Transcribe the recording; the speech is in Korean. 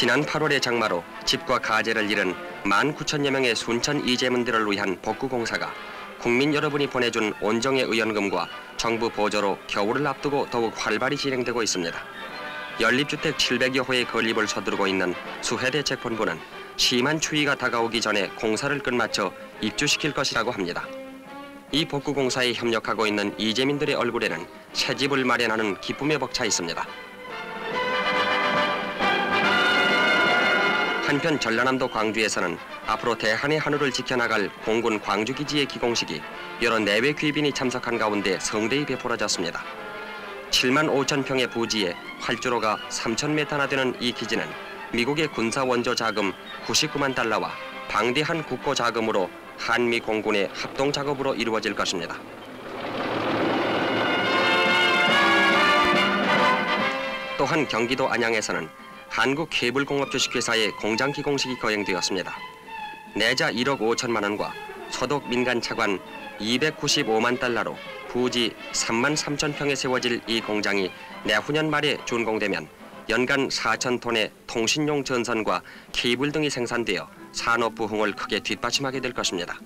지난 8월의 장마로 집과 가재를 잃은 19,000여 명의 순천 이재민들을 위한 복구공사가 국민 여러분이 보내준 온정의 의원금과 정부 보조로 겨울을 앞두고 더욱 활발히 진행되고 있습니다. 연립주택 700여 호의 건립을 서두르고 있는 수해대책본부는 심한 추위가 다가오기 전에 공사를 끝마쳐 입주시킬 것이라고 합니다. 이 복구공사에 협력하고 있는 이재민들의 얼굴에는 새 집을 마련하는 기쁨에 벅차 있습니다. 한편 전라남도 광주에서는 앞으로 대한의 한우를 지켜나갈 공군 광주기지의 기공식이 여러 내외 귀빈이 참석한 가운데 성대히 베풀어졌습니다. 75,000평의 부지에 활주로가 3,000m나 되는 이 기지는 미국의 군사원조 자금 99만 달러와 방대한 국고 자금으로 한미 공군의 합동 작업으로 이루어질 것입니다. 또한 경기도 안양에서는 한국케이블공업주식회사의 공장 기공식이 거행되었습니다. 내자 1억 5천만 원과 소득 민간 차관 295만 달러로 부지 3만 3천 평에 세워질 이 공장이 내후년 말에 준공되면 연간 4천 톤의 통신용 전선과 케이블 등이 생산되어 산업 부흥을 크게 뒷받침하게 될 것입니다.